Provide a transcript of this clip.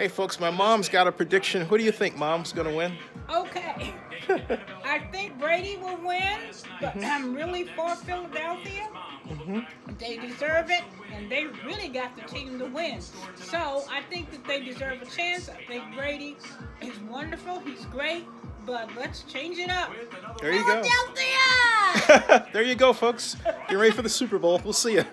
Hey, folks, my mom's got a prediction. Who do you think mom's going to win? Okay. I think Brady will win, but I'm really for Philadelphia. They deserve it, and they really got the team to win. So I think that they deserve a chance. I think Brady is wonderful. He's great, but let's change it up. There you go. Philadelphia! There you go, folks. Get ready for the Super Bowl. We'll see you.